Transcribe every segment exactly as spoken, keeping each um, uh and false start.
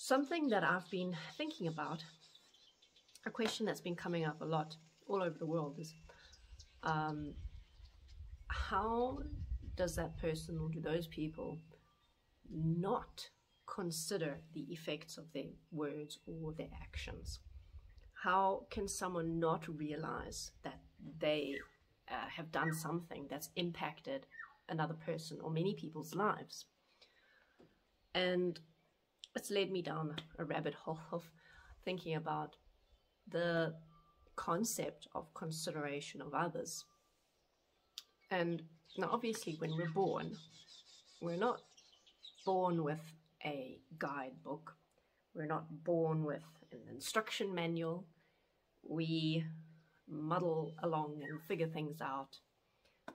Something that I've been thinking about, a question that's been coming up a lot all over the world is, um, how does that person or do those people not consider the effects of their words or their actions? How can someone not realize that they uh, have done something that's impacted another person or many people's lives? And it's led me down a rabbit hole of thinking about the concept of consideration of others. And now obviously when we're born, we're not born with a guidebook, we're not born with an instruction manual, we muddle along and figure things out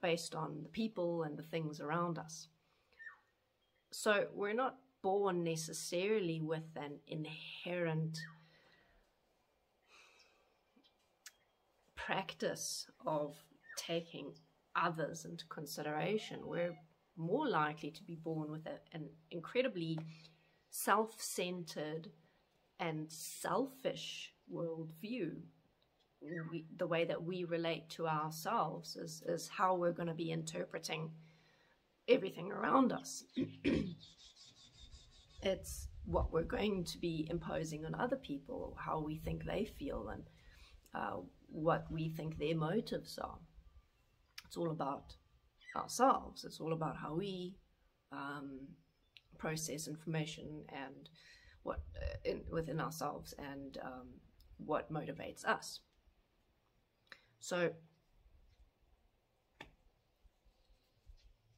based on the people and the things around us. So we're not born necessarily with an inherent practice of taking others into consideration. We're more likely to be born with a, an incredibly self-centered and selfish worldview. We, the way that we relate to ourselves is, is how we're going to be interpreting everything around us. It's what we're going to be imposing on other people, how we think they feel, and uh, what we think their motives are. It's all about ourselves. It's all about how we um, process information and what uh, in, within ourselves and um, what motivates us. So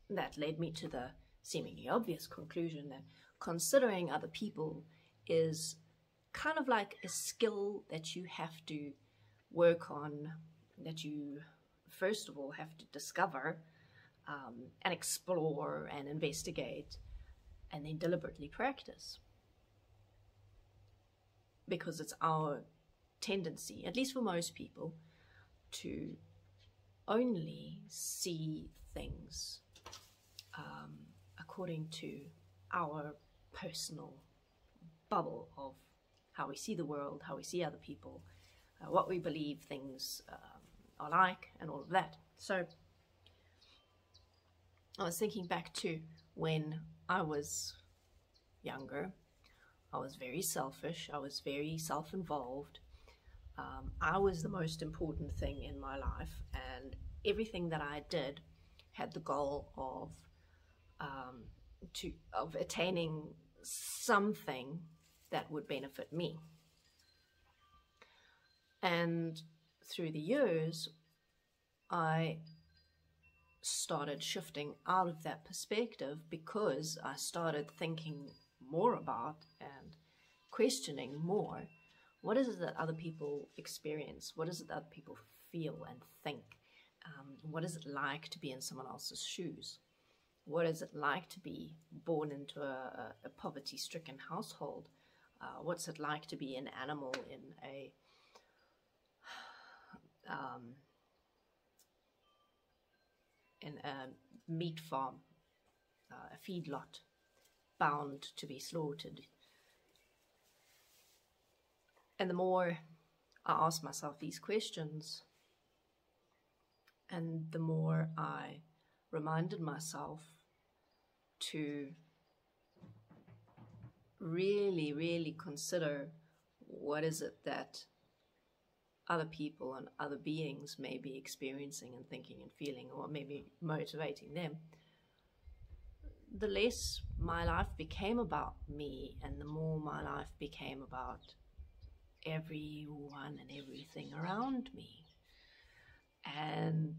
that led me to the seemingly obvious conclusion that considering other people is kind of like a skill that you have to work on, that you first of all have to discover um, and explore and investigate and then deliberately practice. Because it's our tendency, at least for most people, to only see things um, according to our personal bubble of how we see the world, how we see other people, uh, what we believe things um, are like, and all of that. So I was thinking back to when I was younger. I was very selfish, I was very self-involved, um, I was the most important thing in my life, and everything that I did had the goal of um, to of attaining something that would benefit me. And through the years I started shifting out of that perspective, because I started thinking more about and questioning more, what is it that other people experience, what is it that other people feel and think, um, what is it like to be in someone else's shoes, what is it like to be born into a, a poverty-stricken household, uh, what's it like to be an animal in a um, in a meat farm, uh, a feedlot, bound to be slaughtered. And the more I ask myself these questions, and the more I reminded myself to really, really consider what is it that other people and other beings may be experiencing and thinking and feeling, or what may be motivating them, the less my life became about me and the more my life became about everyone and everything around me. And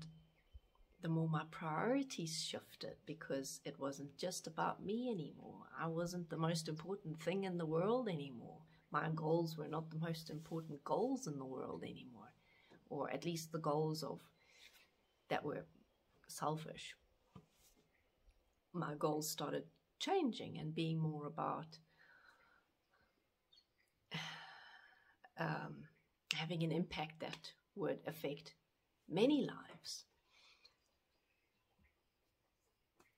the more my priorities shifted, because it wasn't just about me anymore. I wasn't the most important thing in the world anymore. My goals were not the most important goals in the world anymore, or at least the goals of that were selfish. My goals started changing and being more about um, having an impact that would affect many lives.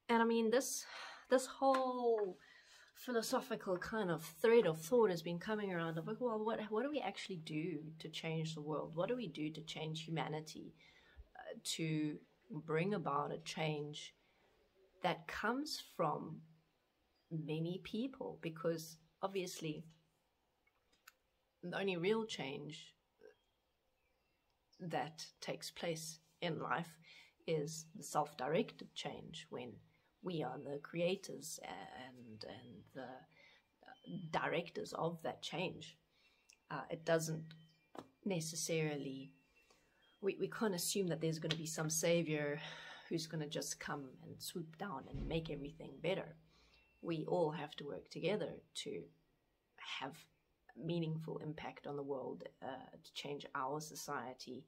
And I mean, this, this whole philosophical kind of thread of thought has been coming around of like, well, what what do we actually do to change the world? What do we do to change humanity, uh, to bring about a change that comes from many people? Because obviously the only real change that takes place in life is the self-directed change, when we are the creators and and the directors of that change. Uh, it doesn't necessarily, we, we can't assume that there's going to be some savior who's going to just come and swoop down and make everything better. We all have to work together to have meaningful impact on the world, uh, to change our society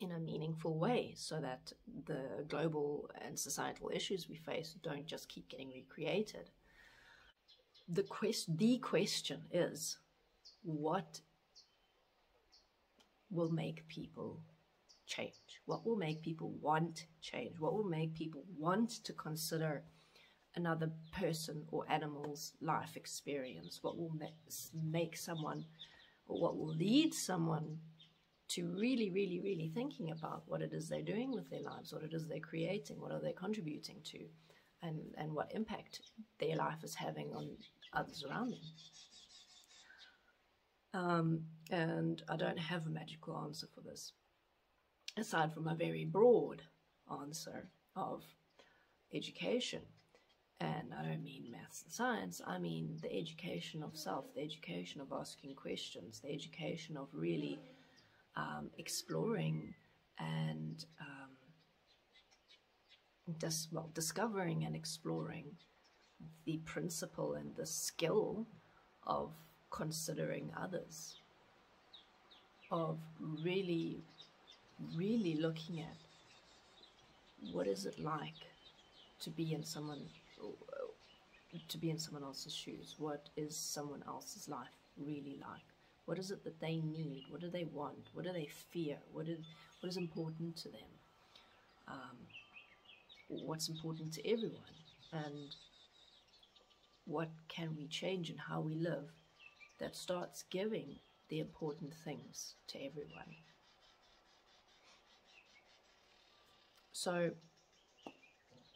in a meaningful way, so that the global and societal issues we face don't just keep getting recreated. The quest, the question is, what will make people change? What will make people want change? What will make people want to consider another person or animal's life experience? What will make someone, or what will lead someone to really, really, really thinking about what it is they're doing with their lives, what it is they're creating, what are they contributing to, and, and what impact their life is having on others around them. Um, and I don't have a magical answer for this, aside from a very broad answer of education. And I don't mean maths and science, I mean the education of self, the education of asking questions, the education of really um, exploring and um, dis well, discovering and exploring the principle and the skill of considering others, of really, really looking at what is it like to be in someone to be in someone else's shoes. What is someone else's life really like? What is it that they need? What do they want? What do they fear? What is, what is important to them? Um, what's important to everyone? And what can we change in how we live that starts giving the important things to everyone? So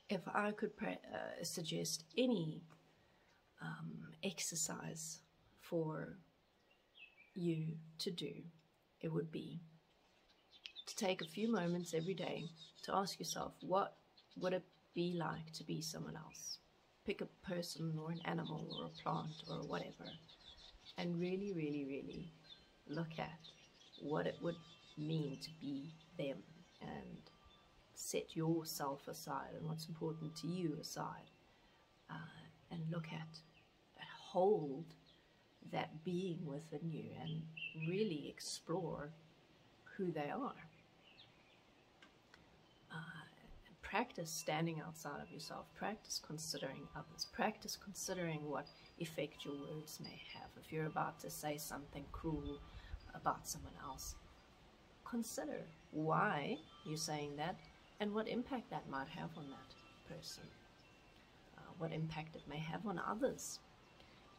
if I could pre uh, suggest any um, exercise for you to do, it would be to take a few moments every day to ask yourself, what would it be like to be someone else? Pick a person or an animal or a plant or whatever, and really, really, really look at what it would mean to be them, and set yourself aside and what's important to you aside, uh, and look at, hold that being within you, and really explore who they are. Uh, and practice standing outside of yourself, practice considering others, practice considering what effect your words may have. If you're about to say something cruel about someone else, consider why you're saying that, and what impact that might have on that person, uh, what impact it may have on others.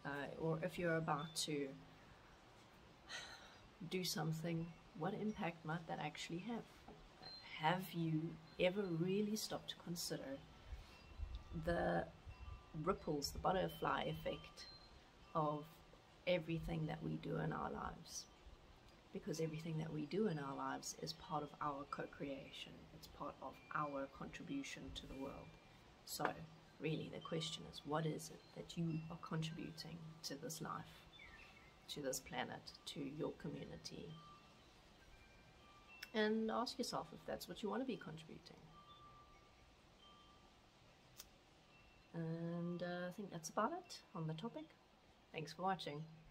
Uh, or if you're about to do something, what impact might that actually have? Have you ever really stopped to consider the ripples, the butterfly effect of everything that we do in our lives? Because everything that we do in our lives is part of our co-creation. It's part of our contribution to the world. So really the question is, what is it that you are contributing to this life, to this planet, to your community? And ask yourself if that's what you want to be contributing. And uh, I think that's about it on the topic. Thanks for watching.